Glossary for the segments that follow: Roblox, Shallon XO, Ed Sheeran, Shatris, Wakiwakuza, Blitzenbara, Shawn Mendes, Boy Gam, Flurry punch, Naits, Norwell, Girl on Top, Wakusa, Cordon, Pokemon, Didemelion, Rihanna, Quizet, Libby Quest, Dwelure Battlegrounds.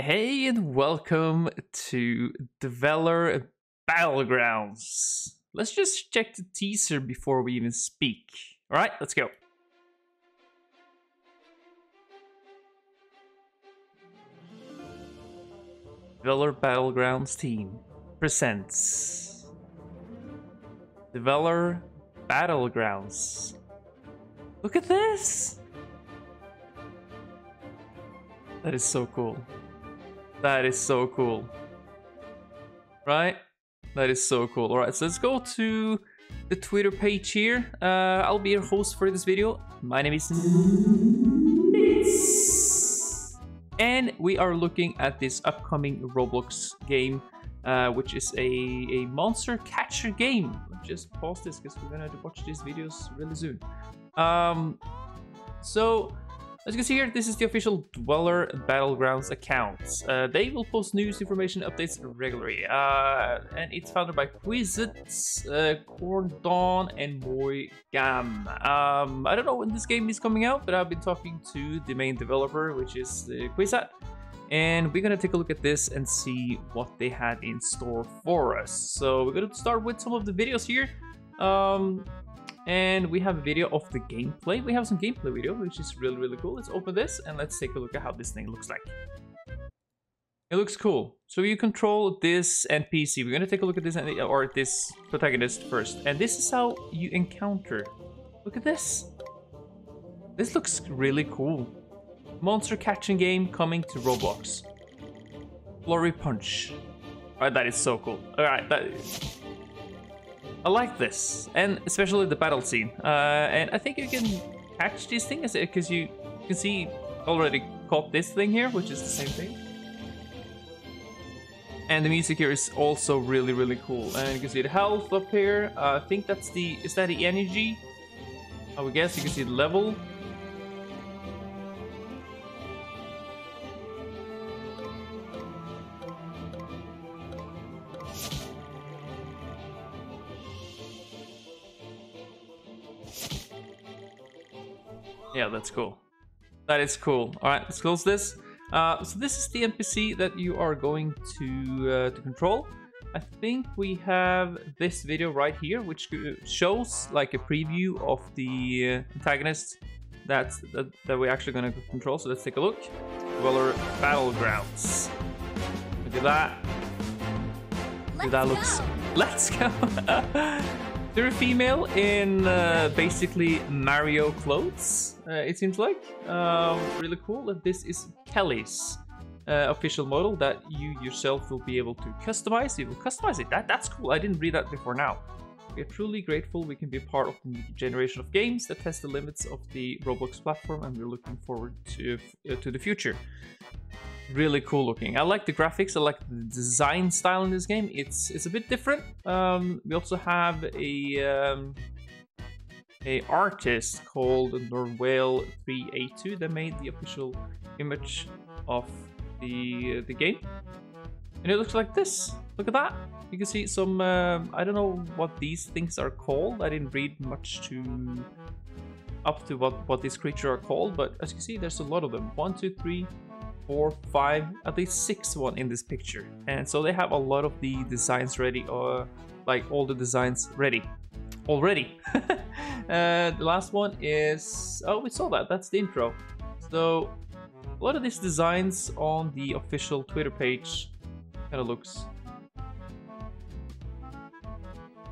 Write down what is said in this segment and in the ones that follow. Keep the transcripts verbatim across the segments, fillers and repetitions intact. Hey and welcome to Dwelure Battlegrounds. Let's just check the teaser before we even speak. Alright, let's go. Dwelure Battlegrounds team presents Dwelure Battlegrounds. Look at this! That is so cool. That is so cool. Right? That is so cool. Alright, so let's go to the Twitter page here. Uh, I'll be your host for this video. My name is Naits. And we are looking at this upcoming Roblox game, uh, which is a, a monster catcher game. I'll just pause this because we're gonna have to watch these videos really soon. Um, so... As you can see here, this is the official Dwelure Battlegrounds account. Uh, they will post news, information, updates regularly. Uh, and it's founded by Quizet, uh, Cordon, and Boy Gam. Um, I don't know when this game is coming out, but I've been talking to the main developer, which is uh, Quizet. And we're gonna take a look at this and see what they had in store for us. So we're gonna start with some of the videos here. Um, And we have a video of the gameplay. We have some gameplay video, which is really, really cool. Let's open this and let's take a look at how this thing looks like. It looks cool. So you control this N P C. We're going to take a look at this, or this protagonist first. And this is how you encounter. Look at this. This looks really cool. Monster catching game coming to Roblox. Flurry punch. All right, that is so cool. All right, that is... I like this, and especially the battle scene. Uh, and I think you can catch these things because you can see already caught this thing here, which is the same thing. And the music here is also really, really cool. And you can see the health up here. Uh, I think that's the is that the energy? I would guess you can see the level. Yeah, that's cool. That is cool. All right, let's close this. Uh, so this is the N P C that you are going to uh, to control. I think we have this video right here, which shows like a preview of the uh, antagonist that's, that that we're actually going to control. So let's take a look. Dwelure Battlegrounds. Look at that. Let's that looks. Go. Let's go. They're a female in uh, basically Mario clothes, uh, it seems like. Um, really cool. And this is Kelly's uh, official model that you yourself will be able to customize. You will customize it. That, that's cool. I didn't read that before now. We are truly grateful we can be part of the new generation of games that test the limits of the Roblox platform, and we're looking forward to, uh, to the future. Really cool looking. I like the graphics. I like the design style in this game. It's it's a bit different. Um, we also have a um, a artist called Norwell three eighty-two that made the official image of the uh, the game, and it looks like this. Look at that. You can see some. Uh, I don't know what these things are called. I didn't read much to up to what what these creatures are called, but as you can see, there's a lot of them. One, two, three. Four, five, at least six one in this picture, and so they have a lot of the designs ready, or uh, like all the designs ready already. uh, the last one is oh, we saw that. That's the intro. So a lot of these designs on the official Twitter page kind of looks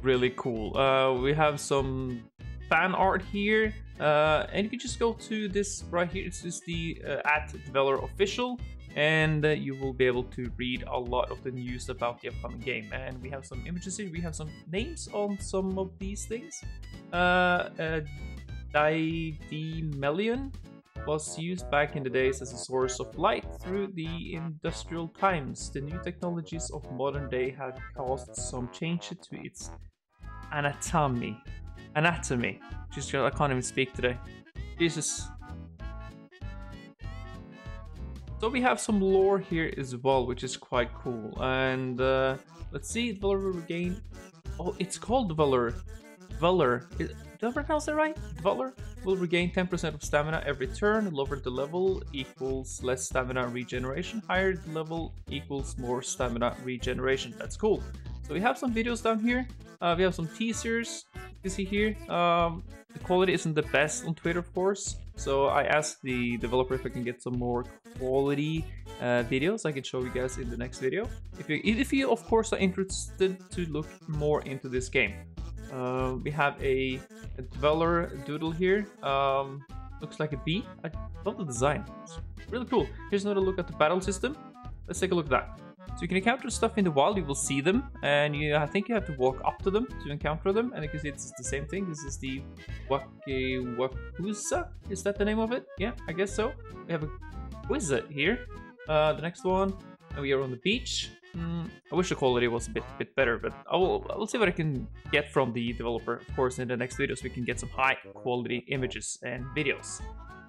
really cool. Uh, we have some fan art here. Uh, and you can just go to this right here. It's just the uh, at Dwelure official, and uh, you will be able to read a lot of the news about the upcoming game. And we have some images here. We have some names on some of these things. Uh, uh, Didemelion was used back in the days as a source of light through the industrial times. The new technologies of modern day have caused some change to its anatomy. Anatomy. Just, I can't even speak today. Jesus. So we have some lore here as well, which is quite cool. And uh, let's see, Dwelure again. Oh, it's called Dwelure. Dwelure. Did I pronounce that right? Dwelure? will regain ten percent of stamina every turn. Lower the level equals less stamina regeneration, higher the level equals more stamina regeneration. That's cool. So we have some videos down here, uh, we have some teasers, you see here. Um, the quality isn't the best on Twitter, of course, so I asked the developer if I can get some more quality uh, videos I can show you guys in the next video. If you, if you of course are interested to look more into this game. Uh, we have a, a Dwelure doodle here, um, looks like a bee. I love the design, it's really cool. Here's another look at the battle system, let's take a look at that. So you can encounter stuff in the wild, you will see them, and you, I think you have to walk up to them to encounter them, and you can see it's the same thing. This is the Wakiwakuza, is that the name of it? Yeah, I guess so. We have a Quizet here, uh, the next one, and we are on the beach. Mm, I wish the quality was a bit bit better, but I will, I will see what I can get from the developer. Of course, in the next videos we can get some high quality images and videos.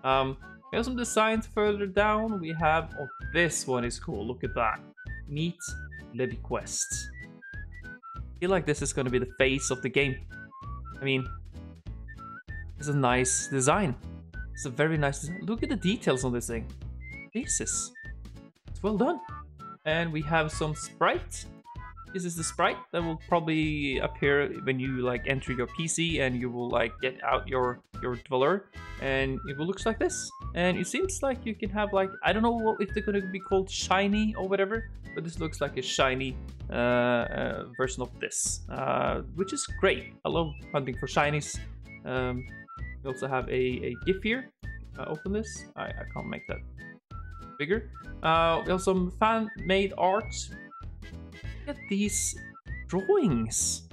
Um, we have some designs further down. We have, oh, this one is cool, look at that. Meet Libby Quest. I feel like this is going to be the face of the game. I mean, it's a nice design. It's a very nice design. Look at the details on this thing. Jesus, it's well done. And we have some sprite. This is the sprite that will probably appear when you like enter your P C and you will like get out your your Dwelure, and it will looks like this. And it seems like you can have like, I don't know what, if they're going to be called shiny or whatever, but this looks like a shiny uh, uh, version of this, uh, which is great. I love hunting for shinies. Um, we also have a, a GIF here. Uh, open this. I, I can't make that bigger. Uh, we have some fan-made art. Look at these drawings.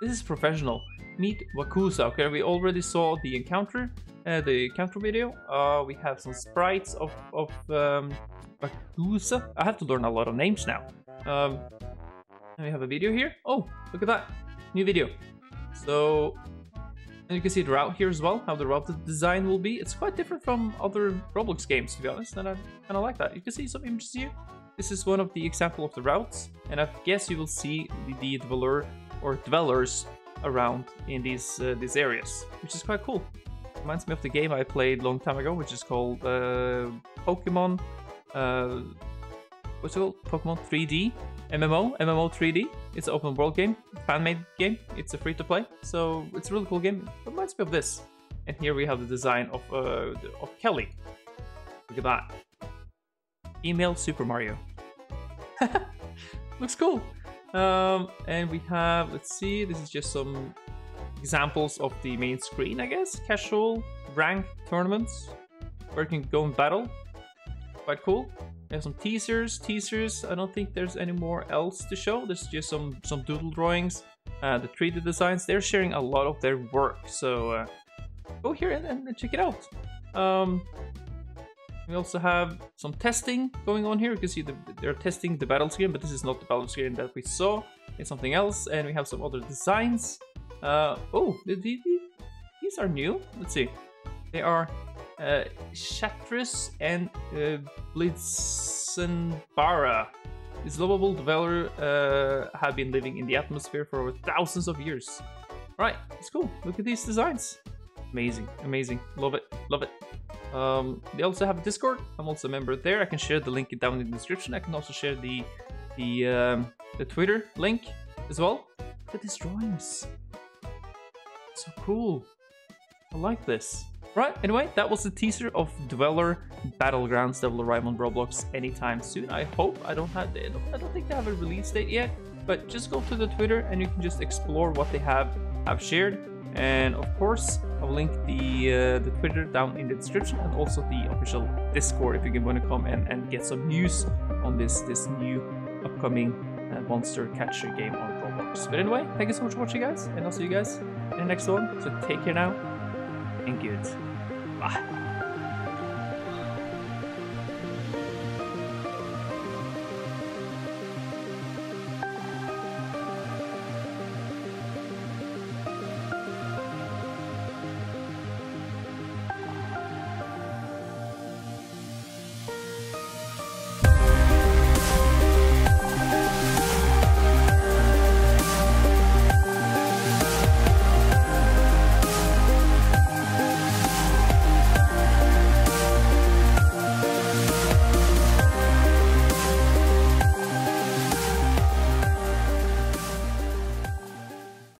This is professional. Meet Wakusa. Okay, we already saw the encounter, uh, the encounter video. Uh, we have some sprites of of um, Wakusa. I have to learn a lot of names now. Um, and we have a video here. Oh, look at that, new video. So, and you can see the route here as well. How the route design will be. It's quite different from other Roblox games, to be honest. And I kind of like that. You can see some images here. This is one of the example of the routes, and I guess you will see the Dwelure or Dwellers around in these uh, these areas, which is quite cool. Reminds me of the game I played long time ago, which is called uh, Pokemon. Uh, what's it called? Pokemon three D M M O. M M O three D. It's an open world game, fan-made game. It's a free to play, so it's a really cool game. It reminds me of this. And here we have the design of uh, of Kelly. Look at that. Email Super Mario. Looks cool. Um, and we have, let's see, this is just some examples of the main screen, I guess. Casual, ranked tournaments, where you can go and battle. Quite cool. We have some teasers, teasers. I don't think there's any more else to show. There's just some, some doodle drawings, uh, the three D designs. They're sharing a lot of their work. So uh, go here and, and check it out. Um, We also have some testing going on here. You can see the, they're testing the battle screen, but this is not the battle screen that we saw. It's something else, and we have some other designs. Uh, oh, the, the, the, these are new. Let's see. They are uh, Shatris and uh, Blitzenbara. This lovable Dwelure uh, have been living in the atmosphere for over thousands of years. All right, it's cool. Look at these designs. Amazing, amazing. Love it, love it. Um, they also have a Discord. I'm also a member there. I can share the link down in the description. I can also share the the um, the Twitter link as well. Look at these drawings. So cool. I like this. Right. Anyway, that was the teaser of Dwelure Battlegrounds that will arrive on Roblox anytime soon. I hope. I don't have. The, I don't think they have a release date yet. But just go to the Twitter and you can just explore what they have have shared. And of course, I'll link the uh, the Twitter down in the description, and also the official Discord if you want to come and, and get some news on this this new upcoming uh, monster catcher game on Roblox. But anyway, thank you so much for watching, guys, and I'll see you guys in the next one. So take care now, and good bye.